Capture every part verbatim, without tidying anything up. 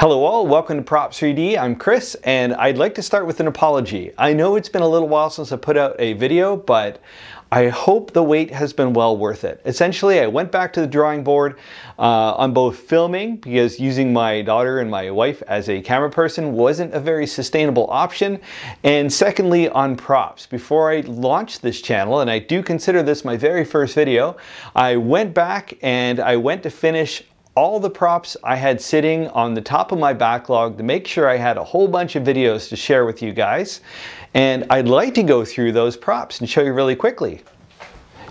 Hello all, welcome to Props three D. I'm Chris, and I'd like to start with an apology. I know it's been a little while since I put out a video, but I hope the wait has been well worth it. Essentially, I went back to the drawing board uh, on both filming, because using my daughter and my wife as a camera person wasn't a very sustainable option, and secondly, on props. Before I launched this channel, and I do consider this my very first video, I went back and I went to finish all the props I had sitting on the top of my backlog to make sure I had a whole bunch of videos to share with you guys. And I'd like to go through those props and show you really quickly.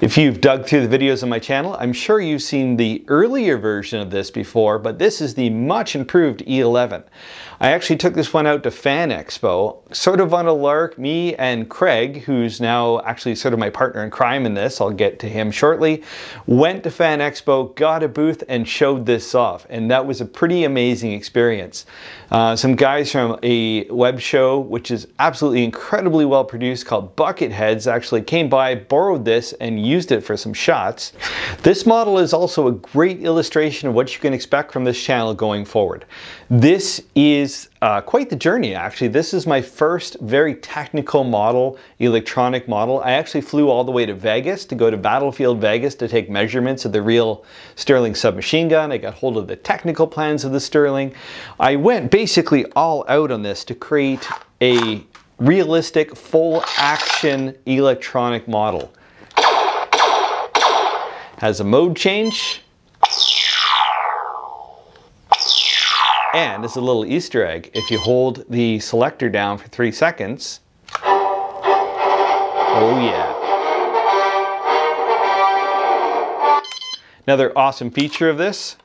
If you've dug through the videos on my channel, I'm sure you've seen the earlier version of this before, but this is the much improved E eleven. I actually took this one out to Fan Expo, sort of on a lark. Me and Craig, who's now actually sort of my partner in crime in this, I'll get to him shortly, went to Fan Expo, got a booth, and showed this off. And that was a pretty amazing experience. Uh, some guys from a web show, which is absolutely incredibly well produced, called Bucketheads, actually came by, borrowed this, and used it for some shots. This model is also a great illustration of what you can expect from this channel going forward. This is uh, quite the journey, actually. This is my first very technical model, electronic model. I actually flew all the way to Vegas to go to Battlefield Vegas to take measurements of the real Sterling submachine gun. I got hold of the technical plans of the Sterling. I went basically all out on this to create a realistic, full action electronic model. Has a mode change, and as a little Easter egg, if you hold the selector down for three seconds, oh yeah. Another awesome feature of this,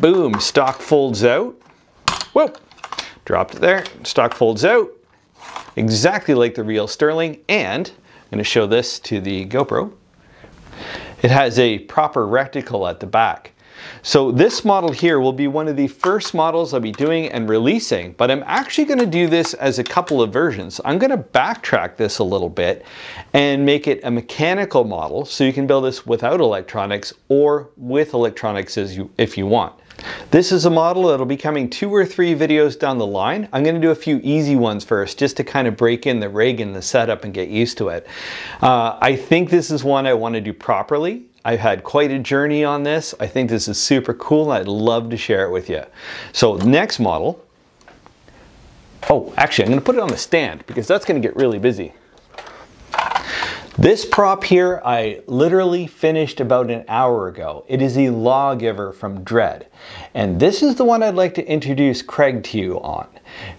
boom, stock folds out, whoa, dropped it there, stock folds out, exactly like the real Sterling, and I'm gonna show this to the GoPro. It has a proper reticle at the back. So this model here will be one of the first models I'll be doing and releasing, but I'm actually gonna do this as a couple of versions. I'm gonna backtrack this a little bit and make it a mechanical model so you can build this without electronics or with electronics as you, if you want. This is a model that'll be coming two or three videos down the line. I'm gonna do a few easy ones first just to kind of break in the rig and the setup and get used to it. Uh, I think this is one I wanna do properly. I've had quite a journey on this. I think this is super cool. I'd love to share it with you. So next model, oh, actually I'm gonna put it on the stand because that's gonna get really busy. This prop here, I literally finished about an hour ago. It is the Lawgiver from Dredd. And this is the one I'd like to introduce Craig to you on.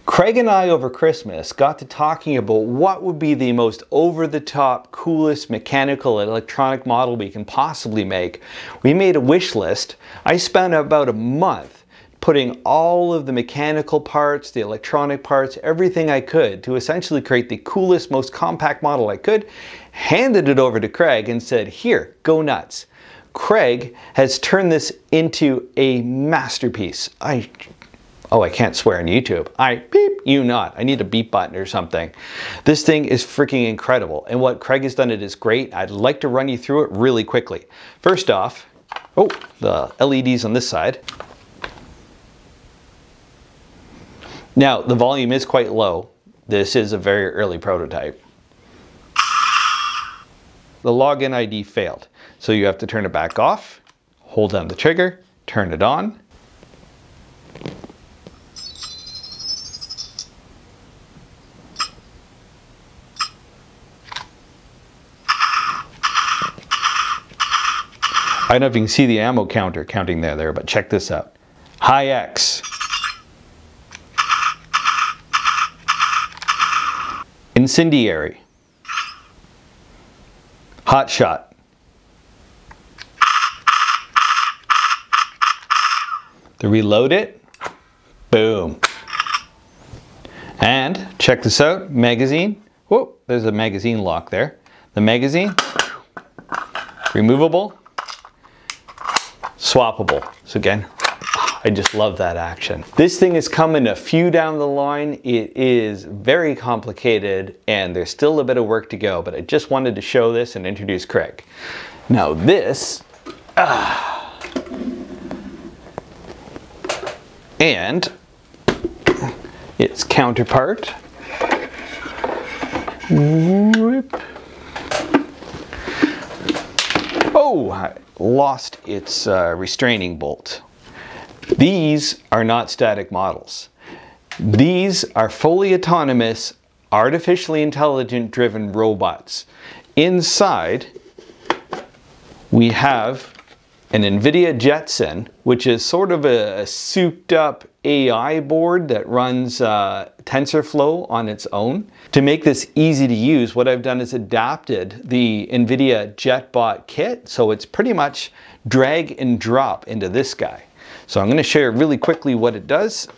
Craig and I over Christmas got to talking about what would be the most over-the-top, coolest mechanical and electronic model we can possibly make. We made a wish list. I spent about a month putting all of the mechanical parts, the electronic parts, everything I could to essentially create the coolest, most compact model I could, handed it over to Craig and said, here, go nuts. Craig has turned this into a masterpiece. I, oh, I can't swear on YouTube. I beep you not. I need a beep button or something. This thing is freaking incredible. And what Craig has done, it is great. I'd like to run you through it really quickly. First off, oh, the L E Ds on this side. Now, the volume is quite low. This is a very early prototype. The login I D failed, so you have to turn it back off, hold down the trigger, turn it on. I don't know if you can see the ammo counter counting there, there, but check this out. High X. Incendiary. Hot Shot. To reload it, boom. And check this out, magazine. Whoa, there's a magazine lock there. The magazine, removable, swappable. So again, I just love that action. This thing is coming a few down the line. It is very complicated and there's still a bit of work to go, but I just wanted to show this and introduce Craig. Now this, ah, and its counterpart. Whoop. Oh, I lost its uh, restraining bolt. These are not static models. These are fully autonomous, artificially intelligent driven robots. Inside, we have an NVIDIA Jetson, which is sort of a, a souped up A I board that runs uh, TensorFlow on its own. To make this easy to use, what I've done is adapted the NVIDIA JetBot kit, so it's pretty much drag and drop into this guy. So I'm going to share really quickly what it does.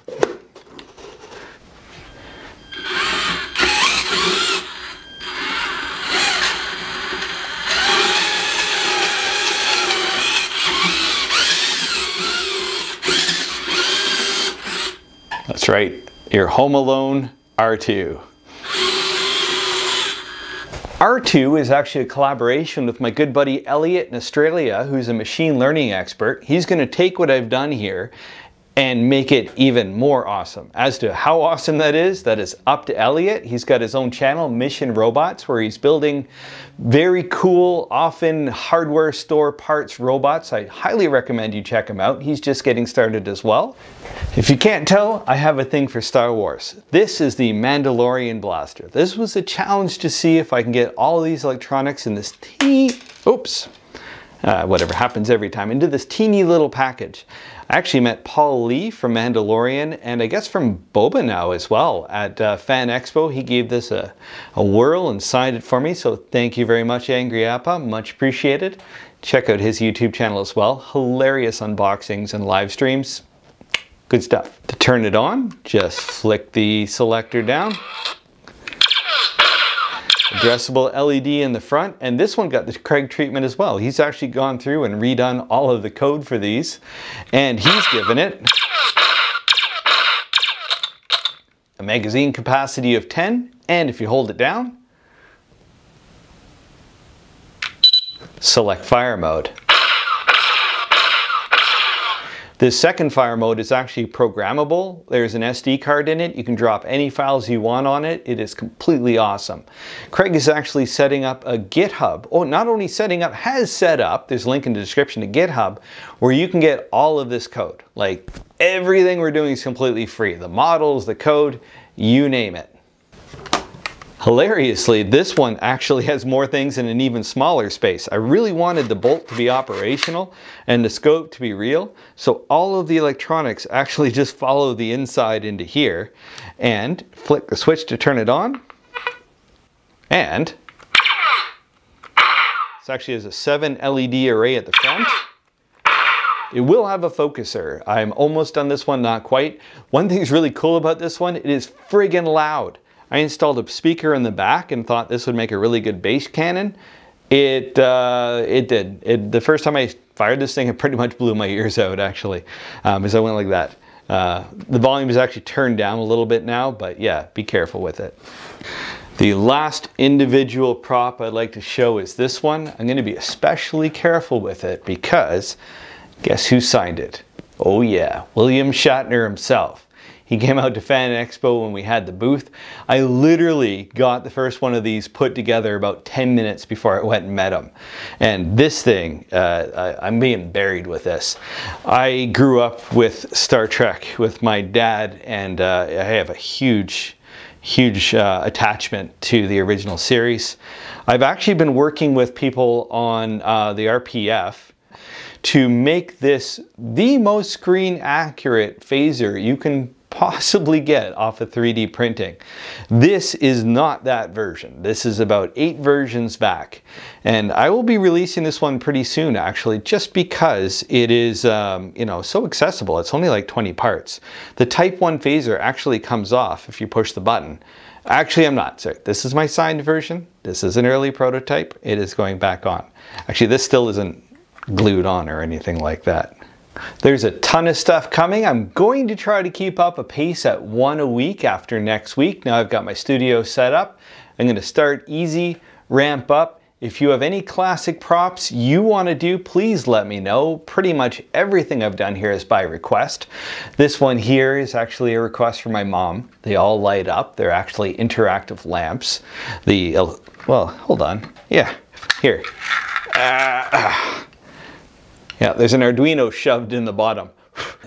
That's right, you're home alone, R two. R two is actually a collaboration with my good buddy Elliot in Australia, who's a machine learning expert. He's going to take what I've done here and make it even more awesome. As to how awesome that is, that is up to Elliot. He's got his own channel, Mission Robots, where he's building very cool, often hardware store parts robots. I highly recommend you check him out. He's just getting started as well. If you can't tell, I have a thing for Star Wars. This is the Mandalorian blaster. This was a challenge to see if I can get all these electronics in this teeny, oops, uh, whatever happens every time, into this teeny little package. I actually met Paul Lee from Mandalorian, and I guess from Boba now as well, at uh, Fan Expo. He gave this a, a whirl and signed it for me, so thank you very much, Angry Appa, much appreciated. Check out his YouTube channel as well. Hilarious unboxings and live streams. Good stuff. To turn it on, just flick the selector down. Addressable L E D in the front, and this one got the Craig treatment as well. He's actually gone through and redone all of the code for these, and he's given it a magazine capacity of ten, and if you hold it down, select fire mode. The second fire mode is actually programmable. There's an S D card in it. You can drop any files you want on it. It is completely awesome. Craig is actually setting up a GitHub. Oh, not only setting up, has set up, there's a link in the description to GitHub, where you can get all of this code. Like, everything we're doing is completely free. The models, the code, you name it. Hilariously, this one actually has more things in an even smaller space. I really wanted the bolt to be operational and the scope to be real, so all of the electronics actually just follow the inside into here, and flick the switch to turn it on, and this actually has a seven L E D array at the front. It will have a focuser. I'm almost done this one, not quite. One thing's really cool about this one, it is friggin' loud. I installed a speaker in the back and thought this would make a really good bass cannon. It, uh, it did. It, the first time I fired this thing, it pretty much blew my ears out, actually, um, as I went like that. Uh, the volume is actually turned down a little bit now, but yeah, be careful with it. The last individual prop I'd like to show is this one. I'm going to be especially careful with it because guess who signed it? Oh yeah, William Shatner himself. He came out to Fan Expo when we had the booth. I literally got the first one of these put together about ten minutes before I went and met him. And this thing, uh, I, I'm being buried with this. I grew up with Star Trek with my dad, and uh, I have a huge, huge uh, attachment to the original series. I've actually been working with people on uh, the R P F to make this the most screen accurate phaser you can possibly get off of three D printing. This is not that version. This is about eight versions back. And I will be releasing this one pretty soon, actually, just because it is, um, you know, so accessible. It's only like twenty parts. The type one phaser actually comes off if you push the button. Actually, I'm not, sorry. This is my signed version. This is an early prototype. It is going back on. Actually, this still isn't glued on or anything like that. There's a ton of stuff coming. I'm going to try to keep up a pace at one a week after next week. Now I've got my studio set up. I'm going to start easy, ramp up. If you have any classic props you want to do, please let me know. Pretty much everything I've done here is by request. This one here is actually a request from my mom. They all light up. They're actually interactive lamps. The, well, hold on. Yeah, here. Uh, yeah, there's an Arduino shoved in the bottom.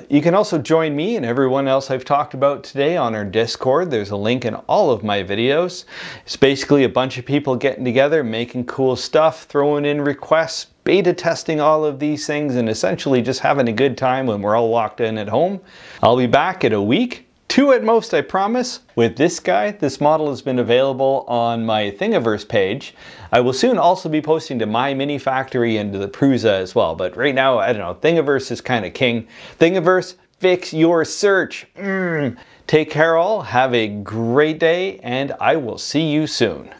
You can also join me and everyone else I've talked about today on our Discord. There's a link in all of my videos. It's basically a bunch of people getting together, making cool stuff, throwing in requests, beta testing all of these things, and essentially just having a good time when we're all locked in at home. I'll be back in a week, two at most, I promise, with this guy. This model has been available on my Thingiverse page. I will soon also be posting to my Mini Factory and to the Prusa as well, but right now, I don't know, Thingiverse is kind of king. Thingiverse, fix your search. Mm. Take care all, have a great day, and I will see you soon.